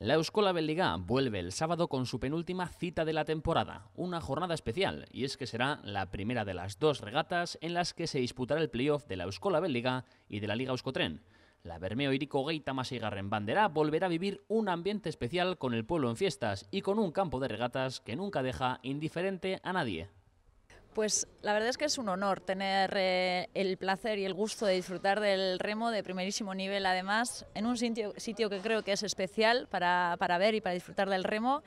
La Eusko Label Liga vuelve el sábado con su penúltima cita de la temporada, una jornada especial, y es que será la primera de las dos regatas en las que se disputará el playoff de la Eusko Label Liga y de la Liga Euskotren. La Bermeo Hiriko XXXVI bandera volverá a vivir un ambiente especial con el pueblo en fiestas y con un campo de regatas que nunca deja indiferente a nadie. Pues la verdad es que es un honor tener el placer y el gusto de disfrutar del remo de primerísimo nivel, además, en un sitio que creo que es especial para ver y para disfrutar del remo,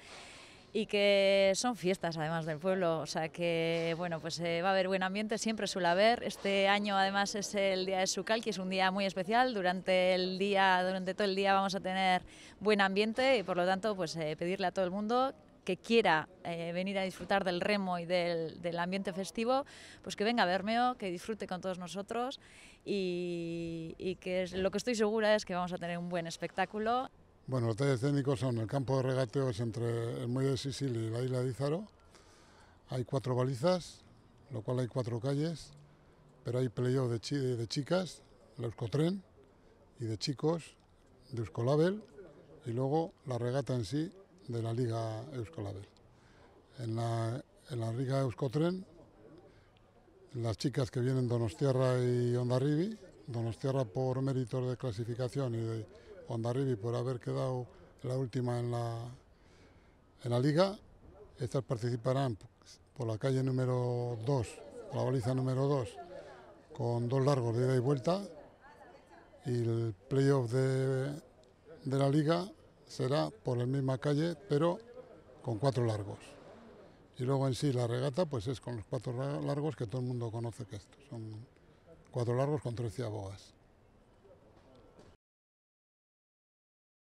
y que son fiestas además del pueblo, o sea que bueno, pues va a haber buen ambiente, siempre suele haber. Este año además es el Día de Sucal, que es un día muy especial. Durante todo el día vamos a tener buen ambiente y por lo tanto pues pedirle a todo el mundo que quiera venir a disfrutar del remo y del ambiente festivo, pues que venga a Bermeo, que disfrute con todos nosotros y que lo que estoy segura es que vamos a tener un buen espectáculo. Bueno, los detalles técnicos son el campo de regateos entre el muelle de Sicilia y la isla de Ízaro. Hay 4 balizas, lo cual hay 4 calles, pero hay playoff de chicas, la Euskotren, y de chicos, de Eusko Label, y luego la regata en sí, de la Liga Eusko Label. En la Liga Euskotren, las chicas que vienen Donostierra y Ondarrivi, Donostierra por méritos de clasificación y de Ondarrivi por haber quedado la última en la Liga, estas participarán por la calle número 2, por la baliza número 2, con 2 largos de ida y vuelta, y el playoff de la Liga será por la misma calle, pero con 4 largos. Y luego en sí la regata, pues es con los 4 largos que todo el mundo conoce, que estos son 4 largos con 13 abogas.